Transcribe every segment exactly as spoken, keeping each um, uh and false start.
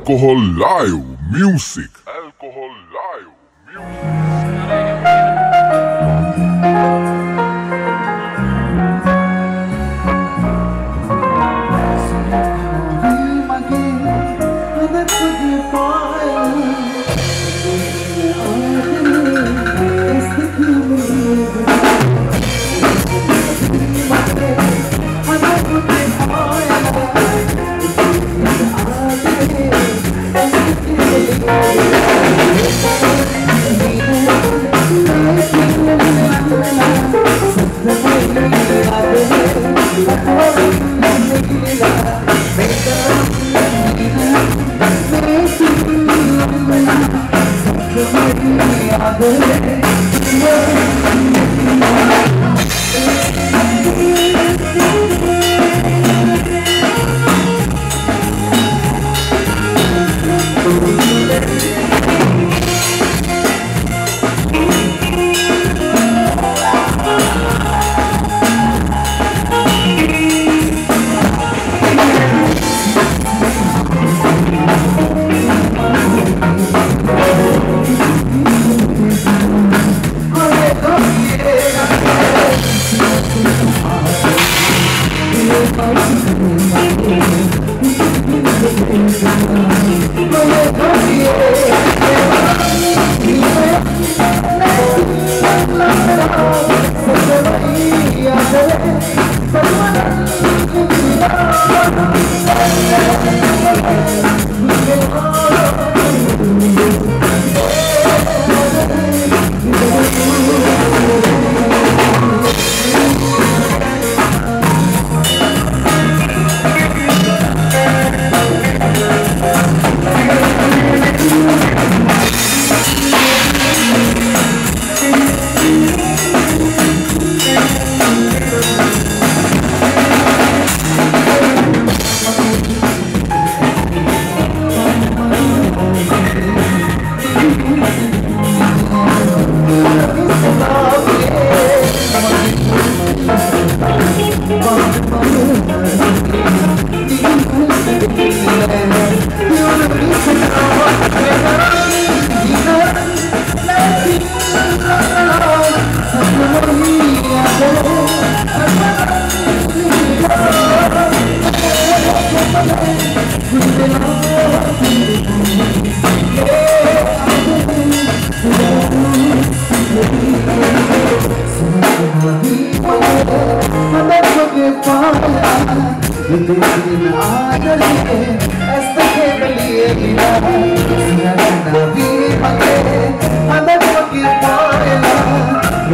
Alcohol Live Music. Alcohol Live Music.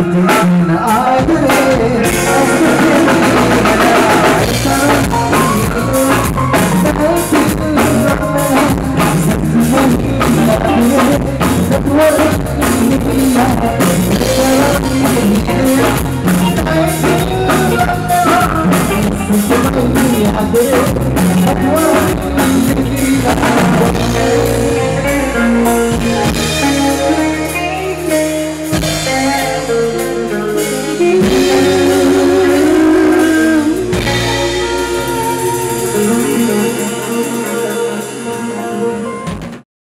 Thank you.